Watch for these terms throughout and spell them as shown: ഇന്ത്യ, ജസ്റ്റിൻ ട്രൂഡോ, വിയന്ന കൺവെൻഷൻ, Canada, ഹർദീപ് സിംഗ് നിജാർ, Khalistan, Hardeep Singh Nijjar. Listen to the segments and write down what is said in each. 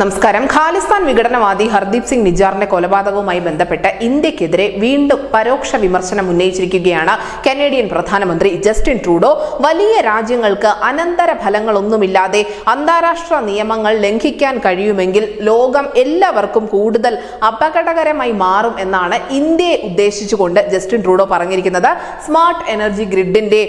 നമസ്കാരം. ഖാലിസ്ഥാൻ വിഘടനവാദി ഹർദീപ് സിംഗ് നിജാറിന്റെ കൊലപാതകവുമായി ബന്ധപ്പെട്ട് ഇന്ത്യക്കെതിരെ വീണ്ടും പരോക്ഷ വിമർശനം ഉന്നയിച്ചിരിക്കുകയാണ് കനേഡിയൻ പ്രധാനമന്ത്രി ജസ്റ്റിൻ ട്രൂഡോ. വലിയ രാജ്യങ്ങൾക്ക് അനന്തര ഫലങ്ങളൊന്നുമില്ലാതെ അന്താരാഷ്ട്ര നിയമങ്ങൾ ലംഘിക്കാൻ കഴിയുമെങ്കിൽ ലോകം എല്ലാവർക്കും കൂടുതൽ അപകടകരമായി മാറും എന്നാണ് ഇന്ത്യയെ ഉദ്ദേശിച്ചുകൊണ്ട് ജസ്റ്റിൻ ട്രൂഡോ പറഞ്ഞിരിക്കുന്നത്. സ്മാർട്ട് എനർജി ഗ്രിഡിന്റെ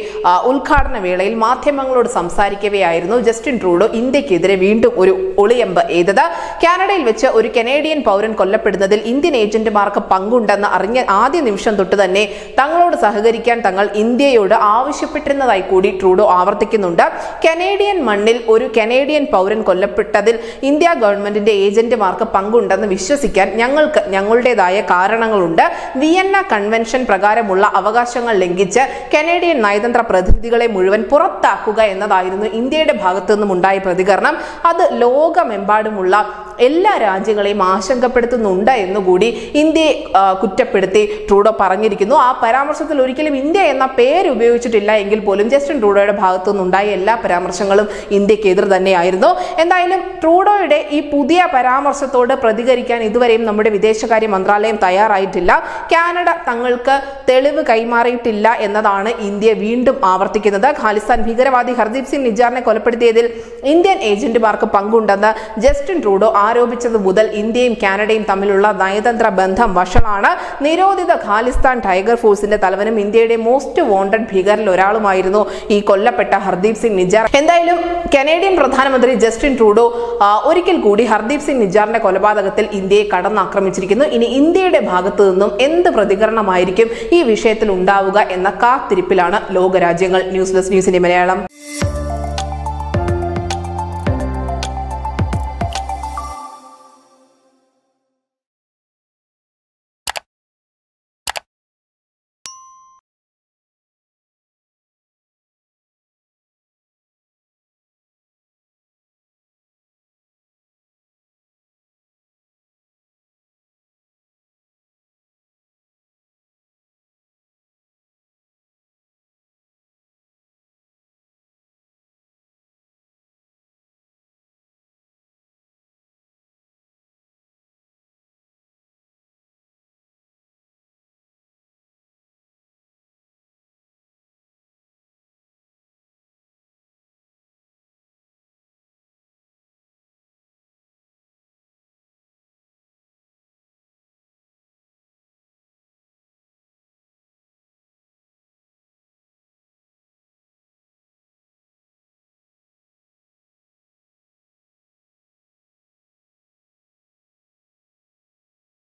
ഉദ്ഘാടന വേളയിൽ മാധ്യമങ്ങളോട് സംസാരിക്കവെയായിരുന്നു ജസ്റ്റിൻ ട്രൂഡോ ഇന്ത്യക്കെതിരെ വീണ്ടും ഒരു ഒളിയമ്പ് ഏത്. കാനഡയിൽ വെച്ച് ഒരു കനേഡിയൻ പൗരൻ കൊല്ലപ്പെടുന്നതിൽ ഇന്ത്യൻ ഏജന്റുമാർക്ക് പങ്കുണ്ടെന്ന് അറിഞ്ഞ ആദ്യ നിമിഷം തൊട്ട് തന്നെ തങ്ങളോട് സഹകരിക്കാൻ തങ്ങൾ ഇന്ത്യയോട് ആവശ്യപ്പെട്ടിരുന്നതായി കൂടി ട്രൂഡോ ആവർത്തിക്കുന്നുണ്ട്. കനേഡിയൻ മണ്ണിൽ ഒരു കനേഡിയൻ പൗരൻ കൊല്ലപ്പെട്ടതിൽ ഇന്ത്യ ഗവൺമെന്റിന്റെ ഏജന്റുമാർക്ക് പങ്കുണ്ടെന്ന് വിശ്വസിക്കാൻ ഞങ്ങൾക്ക് ഞങ്ങളുടേതായ കാരണങ്ങളുണ്ട്. വിയന്ന കൺവെൻഷൻ പ്രകാരമുള്ള അവകാശങ്ങൾ ലംഘിച്ച് കനേഡിയൻ നയതന്ത്ര പ്രതിനിധികളെ മുഴുവൻ പുറത്താക്കുക എന്നതായിരുന്നു ഇന്ത്യയുടെ ഭാഗത്തു നിന്നും ഉണ്ടായ പ്രതികരണം. അത് ലോകമെമ്പാടുമുള്ള എല്ലാ രാജ്യങ്ങളെയും ആശങ്കപ്പെടുത്തുന്നുണ്ട് എന്നുകൂടി ഇന്ത്യയെ കുറ്റപ്പെടുത്തി ട്രൂഡോ പറഞ്ഞിരിക്കുന്നു. ആ പരാമർശത്തിൽ ഒരിക്കലും ഇന്ത്യ എന്ന പേര് ഉപയോഗിച്ചിട്ടില്ല എങ്കിൽ പോലും ജസ്റ്റിൻ ട്രൂഡോയുടെ ഭാഗത്തു നിന്നുണ്ടായ എല്ലാ പരാമർശങ്ങളും ഇന്ത്യക്കെതിരെ തന്നെയായിരുന്നു. എന്തായാലും ട്രൂഡോയുടെ ഈ പുതിയ പരാമർശത്തോട് പ്രതികരിക്കാൻ ഇതുവരെയും നമ്മുടെ വിദേശകാര്യ മന്ത്രാലയം തയ്യാറായിട്ടില്ല. കാനഡ തങ്ങൾക്ക് തെളിവ് കൈമാറിയിട്ടില്ല എന്നതാണ് ഇന്ത്യ വീണ്ടും ആവർത്തിക്കുന്നത്. ഖാലിസ്ഥാൻ ഭീകരവാദി ഹർദീപ് സിംഗ് നിജാറിനെ കൊലപ്പെടുത്തിയതിൽ ഇന്ത്യൻ ഏജന്റുമാർക്ക് പങ്കുണ്ടെന്ന് ജസ്റ്റിൻ ട്രൂഡോ ആരോപിച്ചത് മുതൽ ഇന്ത്യയും കാനഡയും തമ്മിലുള്ള നയതന്ത്ര ബന്ധം വഷളാണ്. നിരോധിത ഖാലിസ്ഥാൻ ടൈഗർ ഫോഴ്സിന്റെ തലവനും ഇന്ത്യയുടെ മോസ്റ്റ് വോണ്ടഡ് ഭീകരരിൽ ഒരാളുമായിരുന്നു ഈ കൊല്ലപ്പെട്ട ഹർദീപ് സിംഗ് നിജാർ. എന്തായാലും കനേഡിയൻ പ്രധാനമന്ത്രി ജസ്റ്റിൻ ട്രൂഡോ ഒരിക്കൽ കൂടി ഹർദീപ് സിംഗ് നിജാറിന്റെ കൊലപാതകത്തിൽ ഇന്ത്യയെ കടന്നാക്രമിച്ചിരിക്കുന്നു. ഇനി ഇന്ത്യയുടെ ഭാഗത്തു നിന്നും എന്ത് പ്രതികരണമായിരിക്കും ഈ വിഷയത്തിൽ ഉണ്ടാവുക എന്ന കാത്തിരിപ്പിലാണ് ലോകരാജ്യങ്ങൾ. ന്യൂസ് ഡെസ്ക് ന്യൂസിന്റെ മലയാളം.